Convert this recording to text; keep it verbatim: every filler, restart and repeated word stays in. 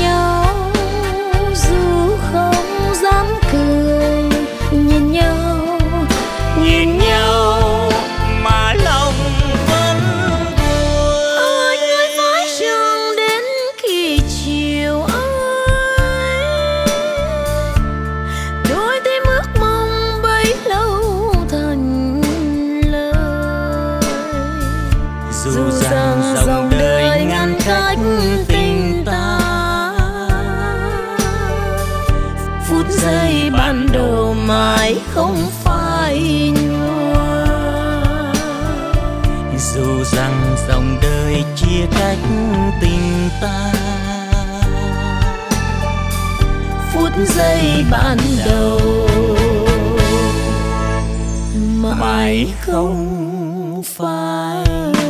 nhau dù không dám cười, nhìn nhau, nhìn nhau mà lòng vẫn buồn. Ôi người vãi chồng đến kỳ chiều ấy, đôi tim ước mong bấy lâu thành lời. Dù rằng dòng đời ngăn cách tình ta, phút giây ban đầu mãi không phai nhòa. Dù rằng dòng đời chia cách tình ta, phút giây ban đầu mãi không phai